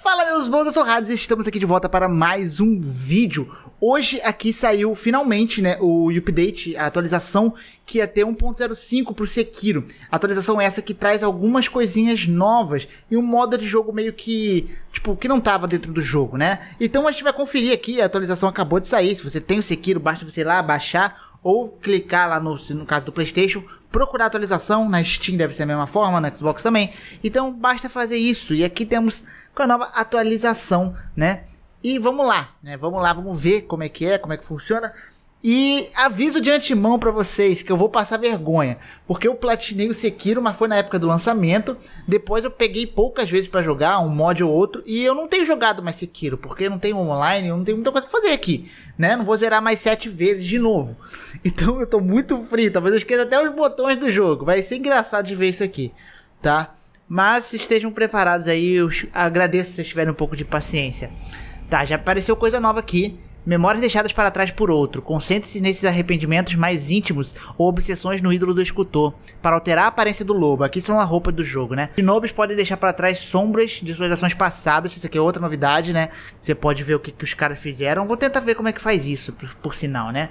Fala meus bons, eu sou o Hades e estamos aqui de volta para mais um vídeo. Hoje aqui saiu finalmente, né, o update, a atualização que ia ter 1.05 para o Sekiro. A atualização é essa que traz algumas coisinhas novas e um modo de jogo meio que, tipo, que não tava dentro do jogo, né? Então a gente vai conferir aqui, a atualização acabou de sair. Se você tem o Sekiro, basta você ir lá baixar ou clicar lá no caso do PlayStation, procurar atualização, na Steam deve ser a mesma forma, na Xbox também. Então basta fazer isso, e aqui temos com a nova atualização, né? E vamos lá, né? Vamos lá, vamos ver como é que é, como é que funciona. E aviso de antemão pra vocês que eu vou passar vergonha, porque eu platinei o Sekiro, mas foi na época do lançamento. Depois eu peguei poucas vezes pra jogar, um mod ou outro, e eu não tenho jogado mais Sekiro, porque não tem online, eu não tenho muita coisa pra fazer aqui, né? Não vou zerar mais 7 vezes de novo. Então eu tô muito frio, talvez eu esqueça até os botões do jogo. Vai ser engraçado de ver isso aqui, tá? Mas estejam preparados aí, eu agradeço se vocês tiverem um pouco de paciência. Tá, já apareceu coisa nova aqui. Memórias deixadas para trás por outro. Concentre-se nesses arrependimentos mais íntimos ou obsessões no ídolo do escultor, para alterar a aparência do lobo. Aqui são a roupa do jogo, né? Shinobis podem deixar para trás sombras de suas ações passadas. Isso aqui é outra novidade, né? Você pode ver o que os caras fizeram. Vou tentar ver como é que faz isso, por sinal, né?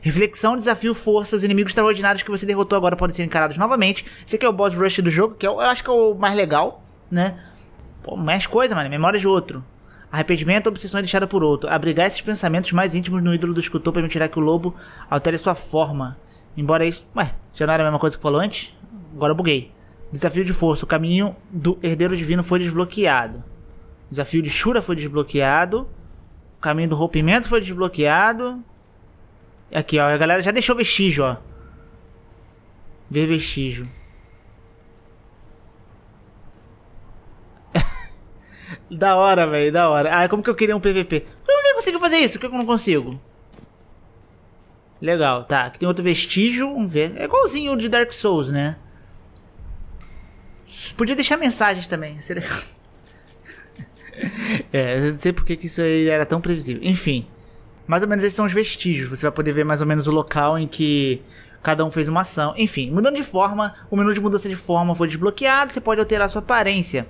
Reflexão, desafio, força. Os inimigos extraordinários que você derrotou agora podem ser encarados novamente. Esse aqui é o boss rush do jogo, que eu acho que é o mais legal, né? Pô, mais coisa, mano. Memórias de outro. Arrependimento, obsessão deixada por outro. Abrigar esses pensamentos mais íntimos no ídolo do escultor permitirá que o lobo altere sua forma. Embora isso... Ué, já não era a mesma coisa que falou antes? Agora eu buguei. Desafio de força. O caminho do herdeiro divino foi desbloqueado. Desafio de Shura foi desbloqueado. O caminho do rompimento foi desbloqueado. Aqui, ó. A galera já deixou vestígio, ó. Ver vestígio. Da hora, velho, da hora. Ah, como que eu queria um PVP? Eu nem consigo fazer isso, por que eu não consigo? Legal, tá. Aqui tem outro vestígio, vamos ver. É igualzinho o de Dark Souls, né? Podia deixar mensagens também, seria... É, eu não sei porque que isso aí era tão previsível. Enfim, mais ou menos esses são os vestígios. Você vai poder ver mais ou menos o local em que... cada um fez uma ação. Enfim, mudando de forma, o menu de mudança de forma foi desbloqueado. Você pode alterar a sua aparência.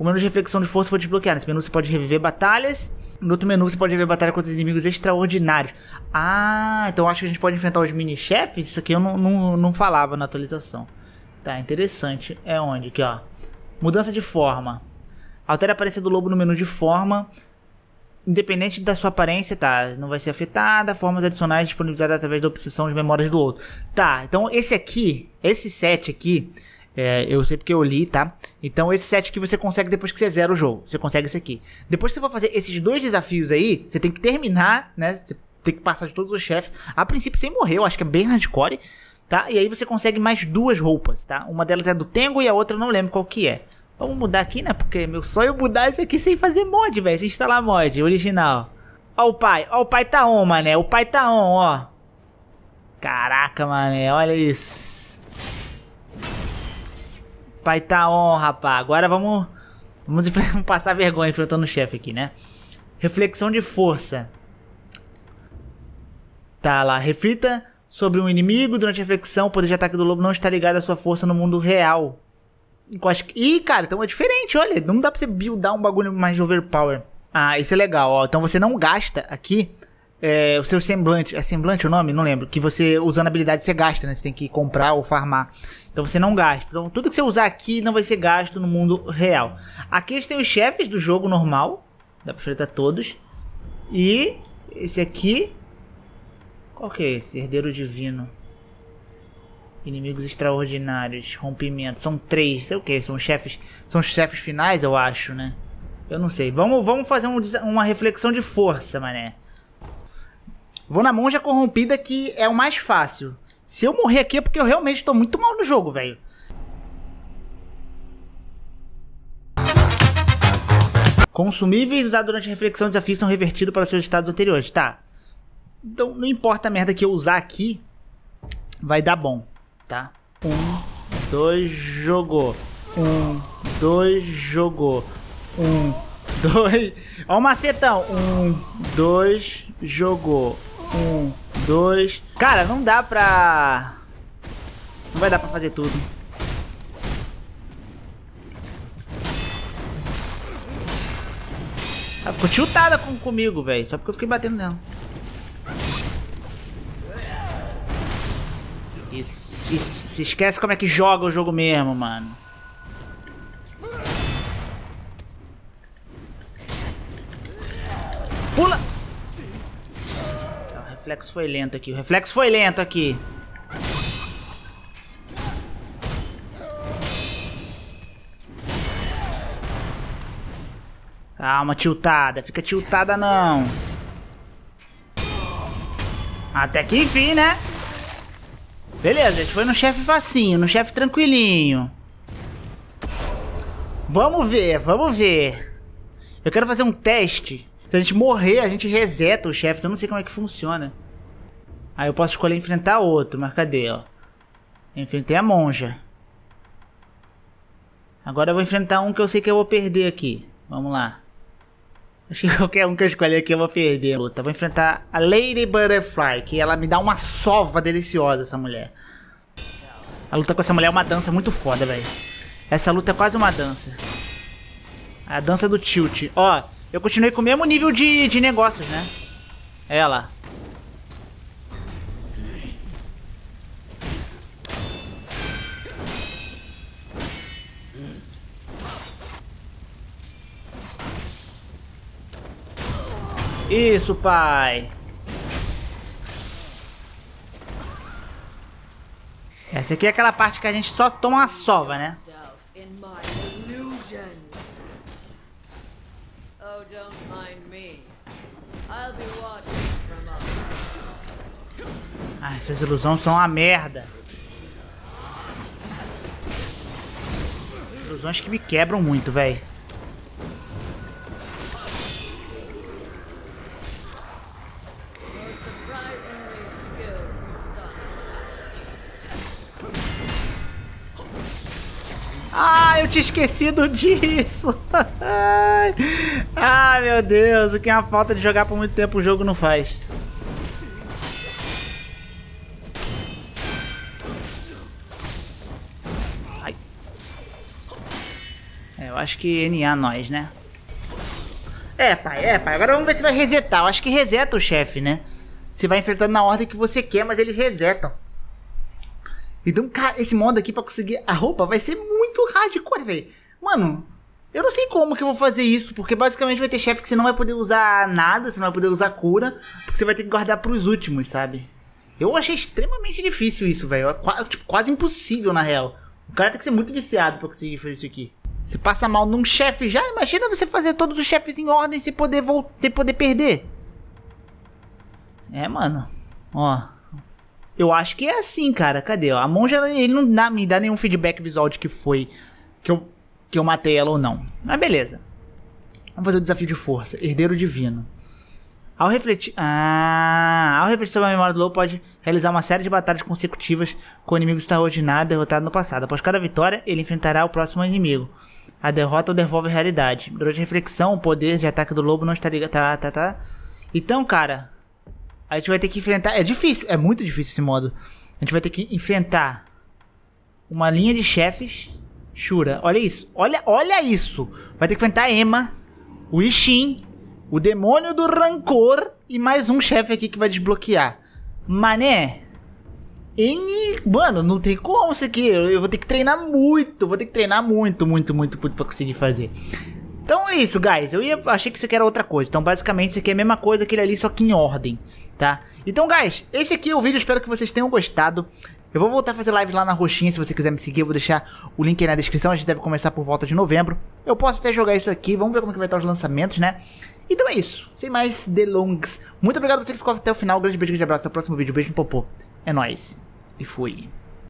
O menu de reflexão de força foi desbloqueado. Nesse menu você pode reviver batalhas. No outro menu você pode reviver batalha contra inimigos extraordinários. Ah, então acho que a gente pode enfrentar os mini-chefes. Isso aqui eu não falava na atualização. Tá, interessante. É onde? Aqui, ó. Mudança de forma. Altera a aparência do lobo no menu de forma. Independente da sua aparência, tá? Não vai ser afetada. Formas adicionais disponibilizadas através da obsessão de memórias do outro. Tá, então esse aqui, esse set aqui... É, eu sei porque eu li, tá? Então esse set que você consegue depois que você zera o jogo. Você consegue esse aqui. Depois que você for fazer esses 2 desafios aí, você tem que terminar, né? Você tem que passar de todos os chefes. A princípio sem morrer, eu acho que é bem hardcore, tá? E aí você consegue mais 2 roupas, tá? Uma delas é do Tengu e a outra eu não lembro qual que é. Vamos mudar aqui, né? Porque meu sonho é mudar isso aqui sem fazer mod, velho. Sem instalar mod, original. Ó o pai. Ó o pai tá on, mané. O pai tá on, ó. Caraca, mané. Olha isso. Vai tá on, rapaz. Agora vamos passar vergonha enfrentando o chefe aqui, né? Reflexão de força. Tá lá. Reflita sobre um inimigo. Durante a reflexão, o poder de ataque do lobo não está ligado à sua força no mundo real. Ih, cara, então é diferente, olha. Não dá pra você buildar um bagulho mais overpower. Ah, isso é legal, ó. Então você não gasta aqui o seu semblante. É semblante o nome? Não lembro. Que você, usando a habilidade, você gasta, né? Você tem que comprar ou farmar. Então você não gasta. Então tudo que você usar aqui não vai ser gasto no mundo real. Aqui eles têm os chefes do jogo normal. Dá pra enfrentar todos. E esse aqui... Qual que é esse? Herdeiro divino. Inimigos extraordinários. Rompimento. São 3. Sei o que. São os chefes finais, eu acho, né? Eu não sei. Vamos fazer uma reflexão de força, mané. Vou na monja corrompida, que é o mais fácil. Se eu morrer aqui é porque eu realmente tô muito mal no jogo, velho. Consumíveis usados durante a reflexão e desafios são revertidos para seus estados anteriores. Tá. Então não importa a merda que eu usar aqui. Vai dar bom. Tá. 1, 2, jogou. 1, 2, jogou. 1, 2. Ó o macetão. 1, 2, jogou. 1, 2. Cara, não dá pra... Não vai dar pra fazer tudo. Ela ficou tiltada comigo, velho. Só porque eu fiquei batendo nela. Isso, isso. Se esquece como é que joga o jogo mesmo, mano. Pula! Então, o reflexo foi lento aqui. O reflexo foi lento aqui. Calma, tiltada. Fica tiltada, não. Até que enfim, né? Beleza, gente. Foi no chefe facinho, no chefe tranquilinho. Vamos ver, vamos ver. Eu quero fazer um teste. Se a gente morrer, a gente reseta o chefe. Eu não sei como é que funciona. Aí eu posso escolher enfrentar outro. Mas cadê, ó? Eu enfrentei a monja. Agora eu vou enfrentar um que eu sei que eu vou perder aqui. Vamos lá. Acho que qualquer um que eu escolher aqui eu vou perder. Luta. Vou enfrentar a Lady Butterfly. Que ela me dá uma sova deliciosa, essa mulher. A luta com essa mulher é uma dança muito foda, velho. Essa luta é quase uma dança. A dança do tilt. Ó. Eu continuei com o mesmo nível de negócios, né? Ela. Isso, pai. Essa aqui é aquela parte que a gente só toma a sova, né? Ah, essas ilusões são uma merda. Essas ilusões que me quebram muito, velho. Ah, eu tinha esquecido disso. Ah, meu Deus, o que é uma falta de jogar por muito tempo o jogo não faz. Ai. É, eu acho que NA nós, né? É, pai, é, pai. Agora vamos ver se vai resetar. Eu acho que reseta o chefe, né? Você vai enfrentando na ordem que você quer, mas eles resetam. Então, cara, esse modo aqui pra conseguir a roupa vai ser muito hardcore, velho. Mano, eu não sei como que eu vou fazer isso, porque basicamente vai ter chefe que você não vai poder usar nada, você não vai poder usar cura, porque você vai ter que guardar pros últimos, sabe? Eu achei extremamente difícil isso, velho. Tipo, quase impossível, na real. O cara tem que ser muito viciado pra conseguir fazer isso aqui. Você passa mal num chefe já, imagina você fazer todos os chefes em ordem sem poder perder. É, mano. Ó. Eu acho que é assim, cara. Cadê? Ó, a monja, ele não dá, me dá nenhum feedback visual de que foi que eu matei ela ou não. Mas beleza. Vamos fazer o desafio de força. Herdeiro divino. Ao refletir... Ah, ao refletir sobre a memória do lobo, pode realizar uma série de batalhas consecutivas com inimigos extraordinários derrotados no passado. Após cada vitória, ele enfrentará o próximo inimigo. A derrota o devolve a realidade. Durante a reflexão, o poder de ataque do lobo não estaria... Tá. Então, cara... A gente vai ter que enfrentar... É difícil. É muito difícil esse modo. A gente vai ter que enfrentar uma linha de chefes. Shura. Olha isso. Olha isso. Vai ter que enfrentar a Emma. O Ishin. O demônio do rancor. E mais um chefe aqui que vai desbloquear. Mané. Mano, não tem como isso aqui. Eu vou ter que treinar muito. Vou ter que treinar muito pra conseguir fazer. Então é isso, guys. Achei que isso aqui era outra coisa. Então, basicamente, isso aqui é a mesma coisa que ele ali, só que em ordem, tá? Então, guys, esse aqui é o vídeo. Espero que vocês tenham gostado. Eu vou voltar a fazer lives lá na roxinha. Se você quiser me seguir, eu vou deixar o link aí na descrição. A gente deve começar por volta de novembro. Eu posso até jogar isso aqui. Vamos ver como que vai estar os lançamentos, né? Então é isso. Sem mais delongas. Muito obrigado a você que ficou até o final. Grande beijo, grande abraço. Até o próximo vídeo. Beijo no popô. É nóis. E fui.